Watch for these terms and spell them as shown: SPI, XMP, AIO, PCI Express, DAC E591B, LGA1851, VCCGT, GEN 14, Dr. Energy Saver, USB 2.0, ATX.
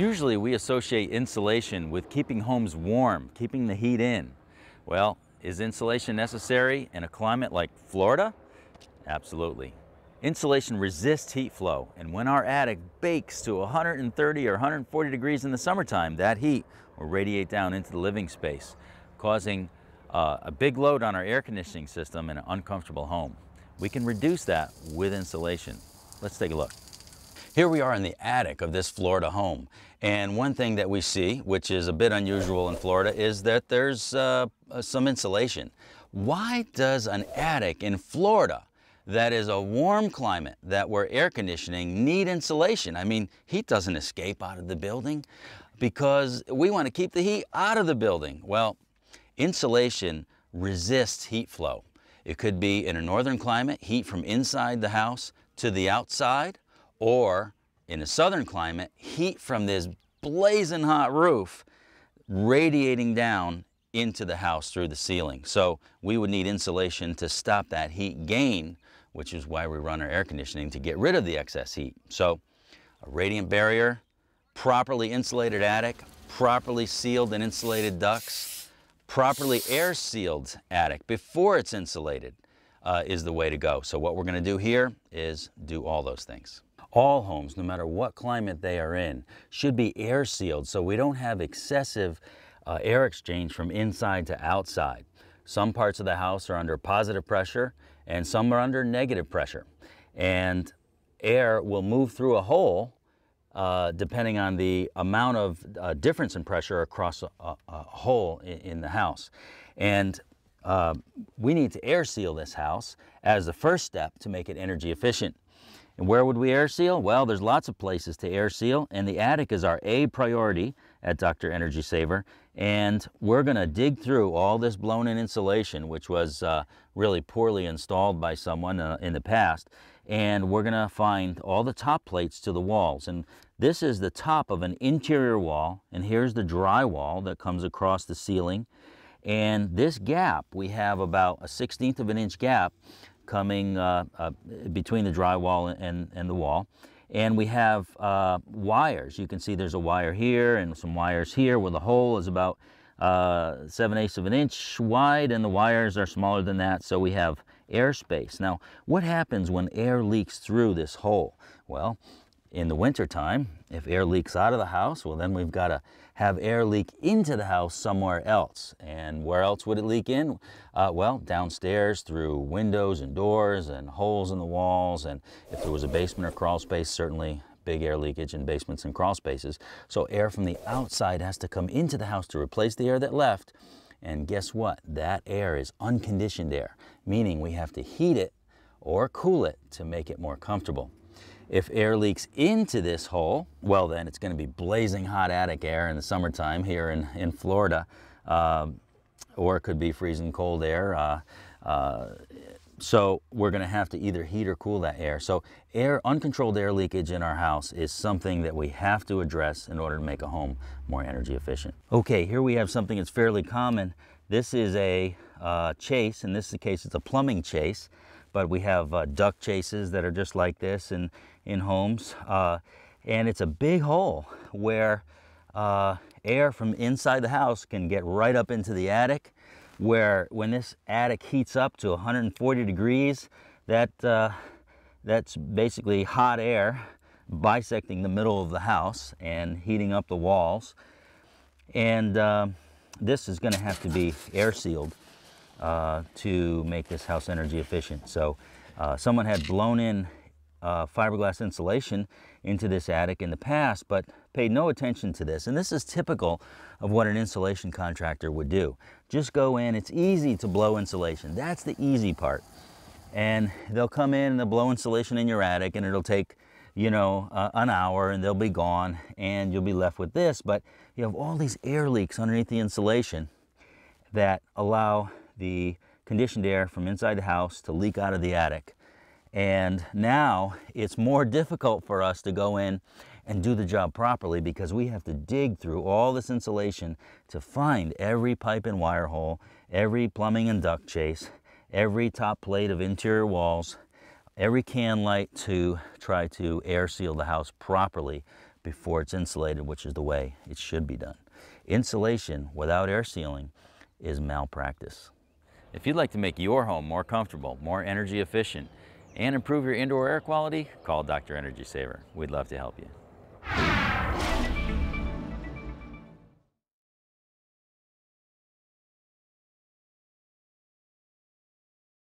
Usually we associate insulation with keeping homes warm, keeping the heat in. Well, is insulation necessary in a climate like Florida? Absolutely. Insulation resists heat flow, and when our attic bakes to 130 or 140 degrees in the summertime, that heat will radiate down into the living space, causing a big load on our air conditioning system in an uncomfortable home. We can reduce that with insulation. Let's take a look. Here we are in the attic of this Florida home, and one thing that we see, which is a bit unusual in Florida, is that there's some insulation. Why does an attic in Florida that is a warm climate, that we're air conditioning, need insulation? I mean, heat doesn't escape out of the building because we want to keep the heat out of the building. Well, insulation resists heat flow. It could be in a northern climate, heat from inside the house to the outside, or in a southern climate, heat from this blazing hot roof radiating down into the house through the ceiling. So we would need insulation to stop that heat gain, which is why we run our air conditioning, to get rid of the excess heat. So a radiant barrier, properly insulated attic, properly sealed and insulated ducts, properly air sealed attic before it's insulated is the way to go. So what we're going to do here is do all those things. All homes, no matter what climate they are in, should be air sealed so we don't have excessive air exchange from inside to outside. Some parts of the house are under positive pressure and some are under negative pressure, and air will move through a hole depending on the amount of difference in pressure across a hole in the house. And we need to air seal this house as the first step to make it energy efficient. And where would we air seal? Well, there's lots of places to air seal, and the attic is our A priority at Dr. Energy Saver. And we're going to dig through all this blown-in insulation, which was really poorly installed by someone in the past. And we're going to find all the top plates to the walls. And this is the top of an interior wall, and here's the drywall that comes across the ceiling. And this gap, we have about a 1/16 of an inch gap coming between the drywall and the wall. And we have wires. You can see there's a wire here and some wires here, where the hole is about 7/8 of an inch wide, and the wires are smaller than that, so we have air space. Now, what happens when air leaks through this hole? Well, in the wintertime, if air leaks out of the house, well, then we've got to have air leak into the house somewhere else. And where else would it leak in? Well, downstairs through windows and doors and holes in the walls. And if there was a basement or crawl space, certainly big air leakage in basements and crawl spaces. So air from the outside has to come into the house to replace the air that left. And guess what? That air is unconditioned air, meaning we have to heat it or cool it to make it more comfortable. If air leaks into this hole, well, then it's going to be blazing hot attic air in the summertime here in Florida, or it could be freezing cold air. So we're going to have to either heat or cool that air. So uncontrolled air leakage in our house is something that we have to address in order to make a home more energy efficient. Okay, here we have something that's fairly common. This is a chase. In this case, it's a plumbing chase. But we have duct chases that are just like this in homes. And it's a big hole where air from inside the house can get right up into the attic, where when this attic heats up to 140 degrees, that's basically hot air bisecting the middle of the house and heating up the walls. And this is going to have to be air sealed to make this house energy efficient. So someone had blown in fiberglass insulation into this attic in the past, but paid no attention to this. And this is typical of what an insulation contractor would do. Just go in, it's easy to blow insulation. That's the easy part. And they'll come in and they'll blow insulation in your attic, and it'll take, you know, an hour, and they'll be gone, and you'll be left with this. But you have all these air leaks underneath the insulation that allow the conditioned air from inside the house to leak out of the attic. And now it's more difficult for us to go in and do the job properly, because we have to dig through all this insulation to find every pipe and wire hole, every plumbing and duct chase, every top plate of interior walls, every can light, to try to air seal the house properly before it's insulated, which is the way it should be done. Insulation without air sealing is malpractice. If you'd like to make your home more comfortable, more energy efficient, and improve your indoor air quality, call Dr. Energy Saver. We'd love to help you.